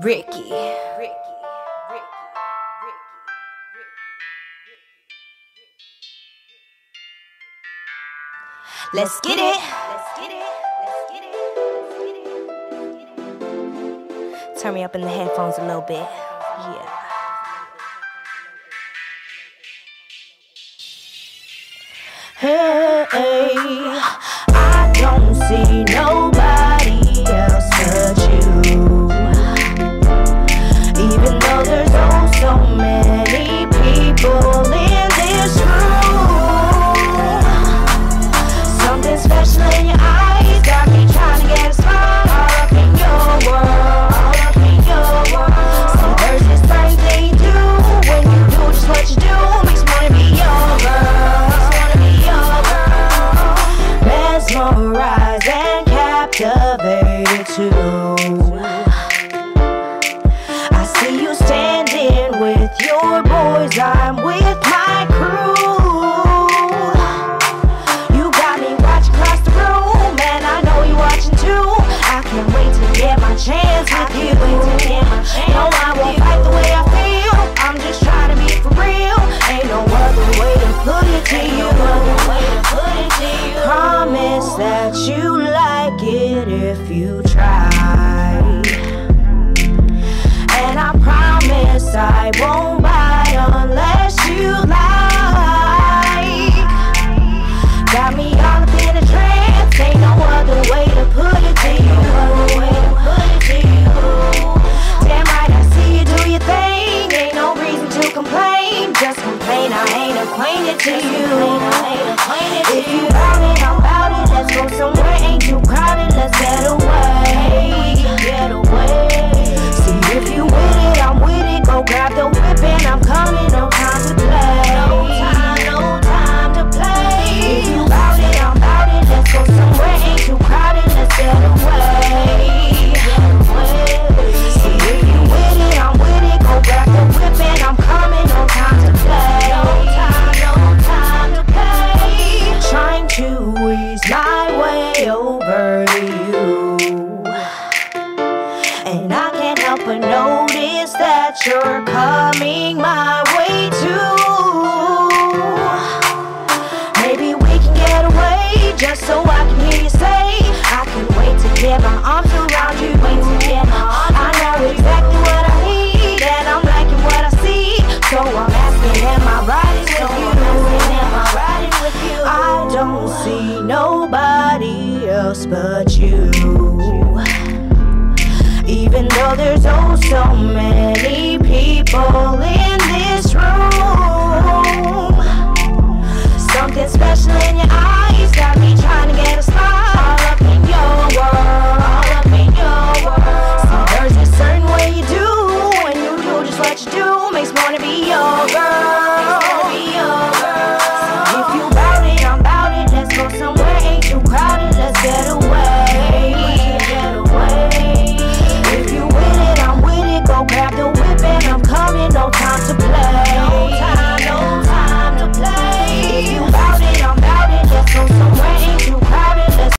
Ricky. Let's get it. Turn me up in the headphones a little bit. Yeah. Hey, I don't see nobody else but you. Even though there's oh so many people in this room. Special in your eyes, got me trying to get a smile. All up in your world, all up in your world. Some birds just like they do. When you do just what you do, makes me wanna be your girl, makes me wanna be your girl. Mesmerized and captivated too. I see you standing with your boys, I'm with my crew. Chance with you. No, I won't fight the way I feel. I'm just trying to be for real. Ain't no other way to put it to you. Promise that you like it if you try. And I promise I won't bite unless you like. Got me all up in a trance. Ain't no other way to put it to you. Damn right, I see you do your thing. Ain't no reason to complain. Just complain, I ain't acquainted to you. If you bout it, I'm bout it. Let's go somewhere, ain't too crowded. Let's get away, get away. See if you with it, I'm with it. Go grab the whip and I'm coming. No time to play, no time to play. If you bout it, I'm bout it. Let's go somewhere, ain't too crowded. Let's get away. I'm coming, no time to play. No time to play. Trying to ease my way over you, and I can't help but notice that you're coming my way too. Maybe we can get away, just so I can hear you say, I can wait to get my arms around you. I know exactly what I need, and I'm liking what I see. So I'm asking, am I riding with you? I don't see nobody else but you. Even though there's oh so many people in